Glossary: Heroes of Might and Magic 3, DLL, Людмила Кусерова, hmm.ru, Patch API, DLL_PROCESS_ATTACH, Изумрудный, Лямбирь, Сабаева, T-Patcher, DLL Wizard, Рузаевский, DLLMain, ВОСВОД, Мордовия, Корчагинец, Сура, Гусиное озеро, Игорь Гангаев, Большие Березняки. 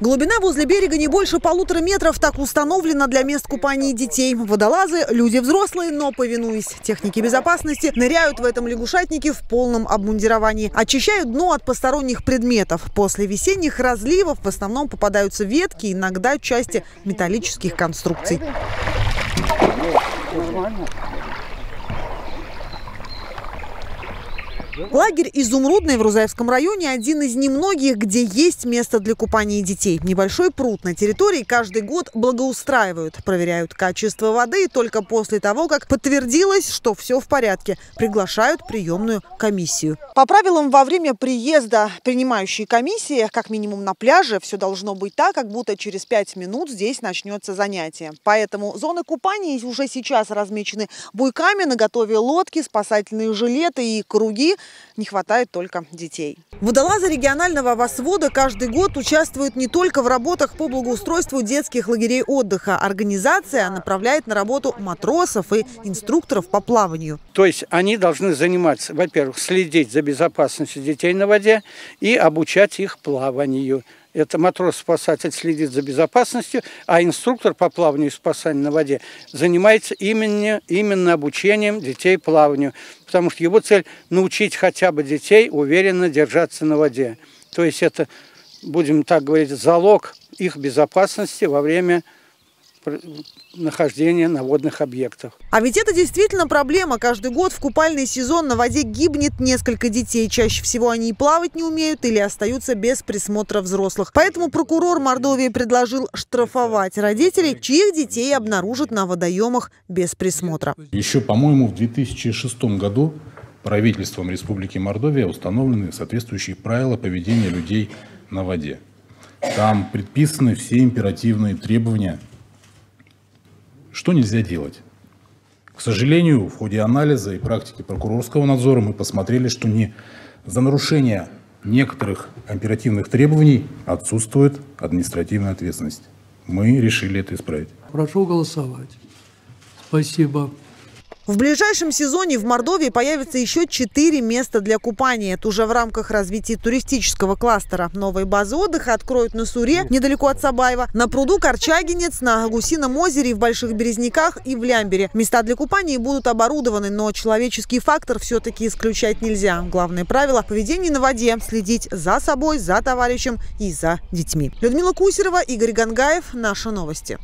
Глубина возле берега не больше 1,5 метров, так установлена для мест купания детей. Водолазы – люди взрослые, но, повинуясь технике безопасности, ныряют в этом лягушатнике в полном обмундировании. Очищают дно от посторонних предметов. После весенних разливов в основном попадаются ветки, иногда части металлических конструкций. Лагерь «Изумрудный» в Рузаевском районе один из немногих, где есть место для купания детей. Небольшой пруд на территории каждый год благоустраивают, проверяют качество воды, и только после того, как подтвердилось, что все в порядке, приглашают приемную комиссию. По правилам, во время приезда принимающей комиссии, как минимум на пляже, все должно быть так, как будто через 5 минут здесь начнется занятие. Поэтому зоны купания уже сейчас размечены буйками, наготове лодки, спасательные жилеты и круги. Не хватает только детей. Водолазы регионального ВОСВОДа каждый год участвуют не только в работах по благоустройству детских лагерей отдыха. Организация направляет на работу матросов и инструкторов по плаванию. То есть они должны заниматься, во-первых, следить за безопасностью детей на воде и обучать их плаванию. Это матрос-спасатель следит за безопасностью, а инструктор по плаванию и спасанию на воде занимается именно обучением детей плаванию. Потому что его цель – научить хотя бы детей уверенно держаться на воде. То есть это, будем так говорить, залог их безопасности во время нахождения на водных объектах. А ведь это действительно проблема. Каждый год в купальный сезон на воде гибнет несколько детей. Чаще всего они и плавать не умеют или остаются без присмотра взрослых. Поэтому прокурор Мордовии предложил штрафовать родителей, чьих детей обнаружат на водоемах без присмотра. Еще, по-моему, в 2006 году правительством Республики Мордовия установлены соответствующие правила поведения людей на воде. Там предписаны все императивные требования, что нельзя делать. К сожалению, в ходе анализа и практики прокурорского надзора мы посмотрели, что за нарушение некоторых императивных требований отсутствует административная ответственность. Мы решили это исправить. Прошу голосовать. Спасибо. В ближайшем сезоне в Мордовии появится еще 4 места для купания. Это уже в рамках развития туристического кластера. Новые базы отдыха откроют на Суре, недалеко от Сабаева, на пруду Корчагинец, на Гусином озере, в Больших Березняках и в Лямбире. Места для купания будут оборудованы, но человеческий фактор все-таки исключать нельзя. Главное правило поведения на воде – следить за собой, за товарищем и за детьми. Людмила Кусерова, Игорь Гангаев. Наши новости.